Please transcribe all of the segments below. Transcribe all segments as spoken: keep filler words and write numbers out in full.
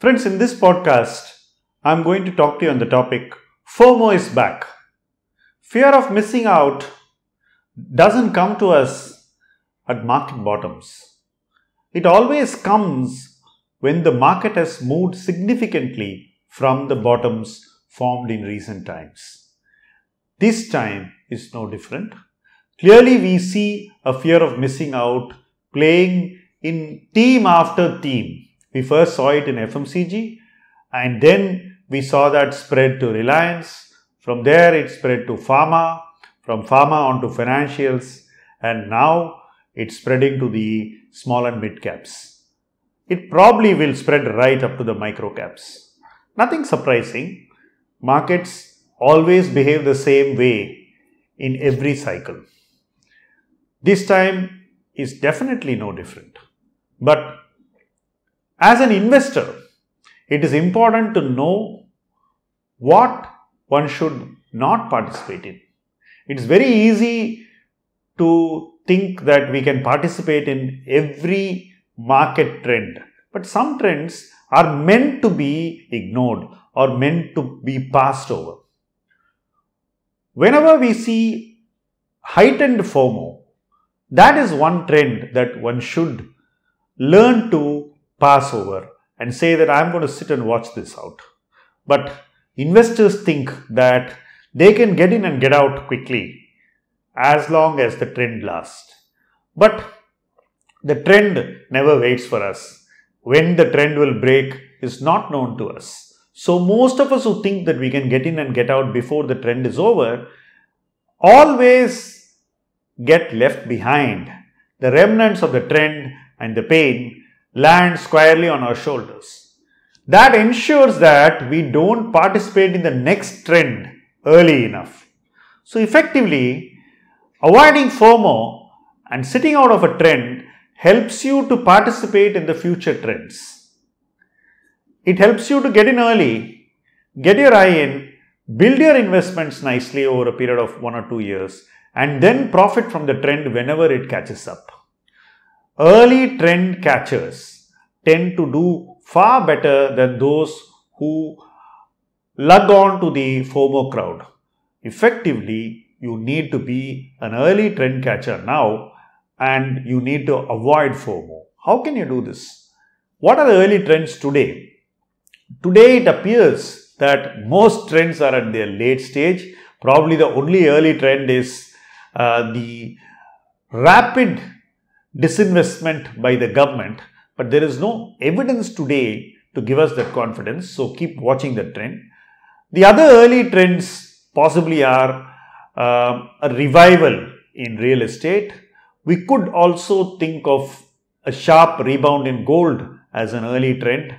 Friends, in this podcast, I am going to talk to you on the topic, FOMO is back. Fear of missing out doesn't come to us at market bottoms. It always comes when the market has moved significantly from the bottoms formed in recent times. This time is no different. Clearly, we see a fear of missing out playing in theme after theme. We first saw it in F M C G, and then we saw that spread to Reliance. From there it spread to pharma, from pharma on to financials, and now it's spreading to the small and mid caps. It probably will spread right up to the micro caps. Nothing surprising, markets always behave the same way in every cycle. This time is definitely no different. But as an investor, it is important to know what one should not participate in. It's very easy to think that we can participate in every market trend, but some trends are meant to be ignored or meant to be passed over. Whenever we see heightened FOMO, that is one trend that one should learn to pass over and say that I'm going to sit and watch this out. But investors think that they can get in and get out quickly as long as the trend lasts. But the trend never waits for us. When the trend will break is not known to us. So most of us who think that we can get in and get out before the trend is over always get left behind. The remnants of the trend and the pain land squarely on our shoulders. That ensures that we don't participate in the next trend early enough. So effectively, avoiding FOMO and sitting out of a trend helps you to participate in the future trends. It helps you to get in early, get your eye in, build your investments nicely over a period of one or two years, and then profit from the trend whenever it catches up. Early trend catchers tend to do far better than those who lug on to the FOMO crowd. Effectively, you need to be an early trend catcher now, and you need to avoid FOMO. How can you do this? What are the early trends today? Today, it appears that most trends are at their late stage. Probably the only early trend is uh, the rapid disinvestment by the government, but there is no evidence today to give us that confidence, so keep watching the trend. The other early trends possibly are uh, a revival in real estate. We could also think of a sharp rebound in gold as an early trend.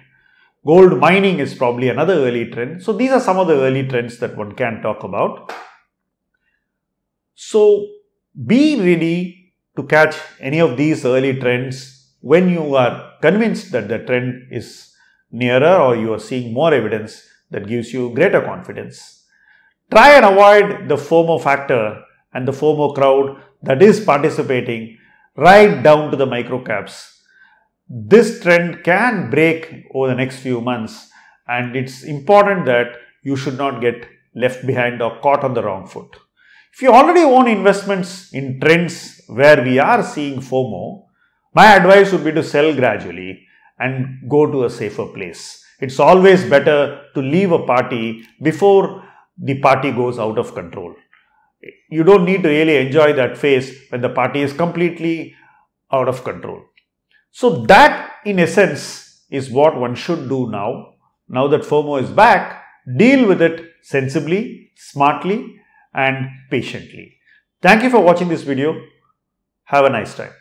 Gold mining is probably another early trend. So these are some of the early trends that one can talk about. So be ready to catch any of these early trends when you are convinced that the trend is nearer or you are seeing more evidence that gives you greater confidence. Try and avoid the FOMO factor and the FOMO crowd that is participating right down to the micro caps. This trend can break over the next few months, and it's important that you should not get left behind or caught on the wrong foot. If you already own investments in trends where we are seeing FOMO, my advice would be to sell gradually and go to a safer place. It's always better to leave a party before the party goes out of control. You don't need to really enjoy that phase when the party is completely out of control. So that in essence is what one should do now. Now that FOMO is back, deal with it sensibly, smartly, and patiently. Thank you for watching this video. Have a nice time.